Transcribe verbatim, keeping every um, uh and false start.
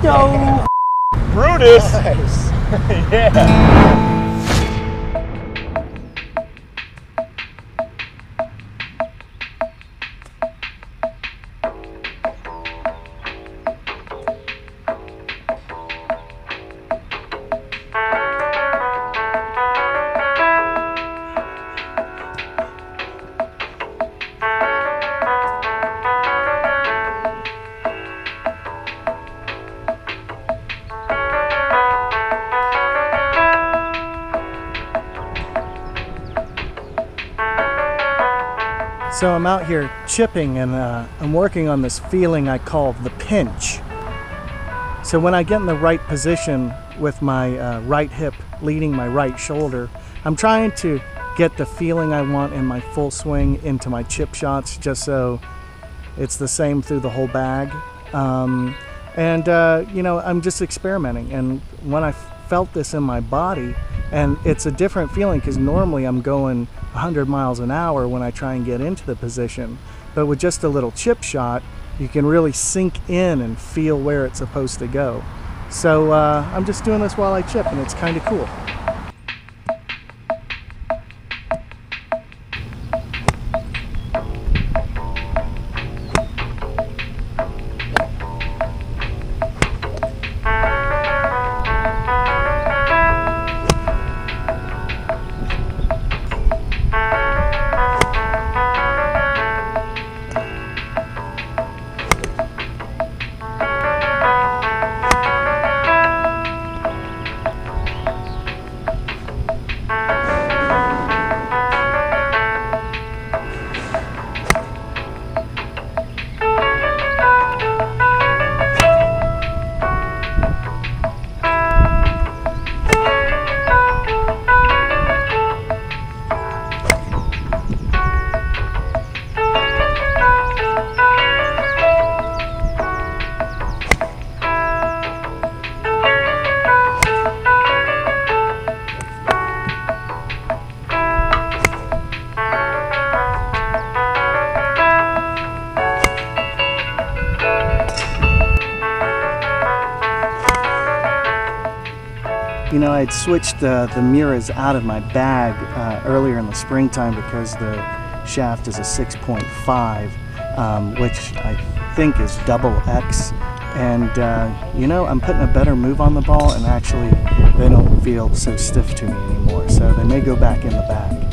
Presto! Brutus! Nice. Yeah! So I'm out here chipping and uh, I'm working on this feeling I call the pinch. So when I get in the right position with my uh, right hip leading my right shoulder, I'm trying to get the feeling I want in my full swing into my chip shots, just so it's the same through the whole bag. Um, and uh, you know, I'm just experimenting. And when I felt this in my body, and it's a different feeling because normally I'm going one hundred miles an hour when I try and get into the position. But with just a little chip shot, you can really sink in and feel where it's supposed to go. So uh, I'm just doing this while I chip, and it's kind of cool. You know, I had switched uh, the mirrors out of my bag uh, earlier in the springtime because the shaft is a six point five, um, which I think is double X. And, uh, you know, I'm putting a better move on the ball, and actually they don't feel so stiff to me anymore. So they may go back in the bag.